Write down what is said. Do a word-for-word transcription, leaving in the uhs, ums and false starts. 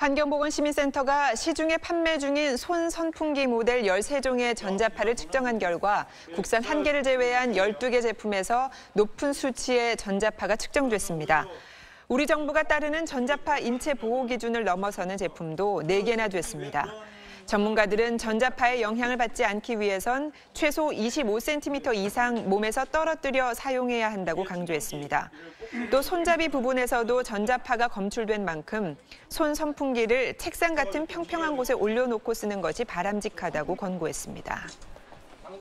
환경보건시민센터가 시중에 판매 중인 손선풍기 모델 열세 종의 전자파를 측정한 결과 국산 한 개를 제외한 열두 개 제품에서 높은 수치의 전자파가 측정됐습니다. 우리 정부가 따르는 전자파 인체 보호 기준을 넘어서는 제품도 네 개나 됐습니다. 전문가들은 전자파의 영향을 받지 않기 위해선 최소 이십오 센티미터 이상 몸에서 떨어뜨려 사용해야 한다고 강조했습니다. 또 손잡이 부분에서도 전자파가 검출된 만큼 손 선풍기를 책상 같은 평평한 곳에 올려놓고 쓰는 것이 바람직하다고 권고했습니다.